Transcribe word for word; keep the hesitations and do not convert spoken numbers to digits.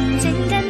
One chicken.